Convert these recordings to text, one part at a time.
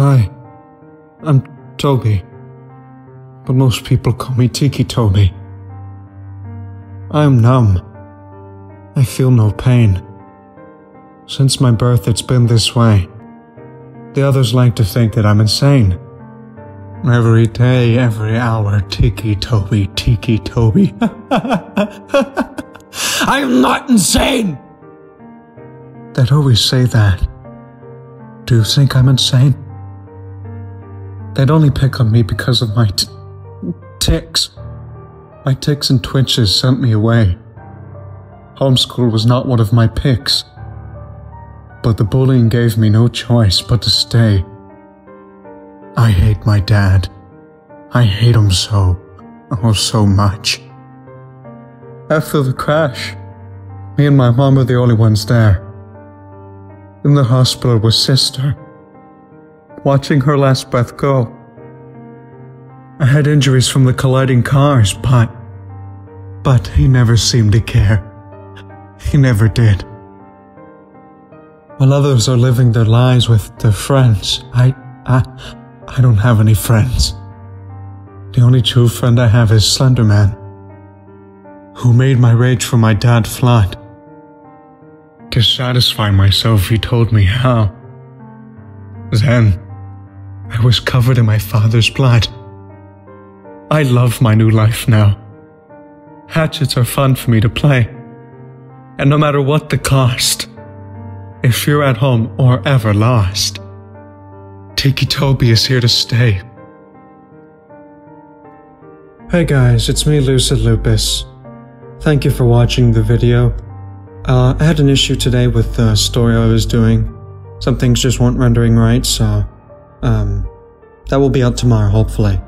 Hi, I'm Toby, but most people call me Ticci Toby. I'm numb. I feel no pain. Since my birth, it's been this way. The others like to think that I'm insane. Every day, every hour, Ticci Toby, Ticci Toby. I am not insane! They'd always say that. Do you think I'm insane? They'd only pick on me because of my tics. My tics and twitches sent me away. Homeschool was not one of my picks. But the bullying gave me no choice but to stay. I hate my dad. I hate him so, oh so much. After the crash, me and my mom were the only ones there. In the hospital was Sister, watching her last breath go. I had injuries from the colliding cars, but he never seemed to care. He never did. While others are living their lives with their friends, I don't have any friends. The only true friend I have is Slenderman, who made my rage for my dad flat. To satisfy myself, he told me how. Then, I was covered in my father's blood. I love my new life now. Hatchets are fun for me to play. And no matter what the cost, if you're at home or ever lost, Ticci Toby is here to stay. Hey guys, it's me, Lucid Lupus. Thank you for watching the video. I had an issue today with the story I was doing. Some things just weren't rendering right, so that will be out tomorrow, hopefully.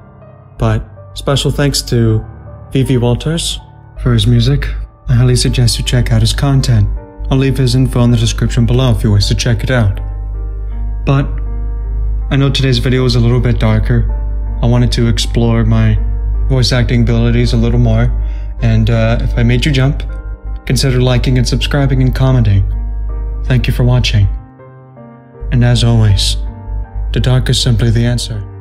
But special thanks to VV Walters for his music. I highly suggest you check out his content. I'll leave his info in the description below if you wish to check it out. But I know today's video is a little bit darker. I wanted to explore my voice acting abilities a little more, and if I made you jump, consider liking and subscribing and commenting. Thank you for watching. And as always, the dark is simply the answer.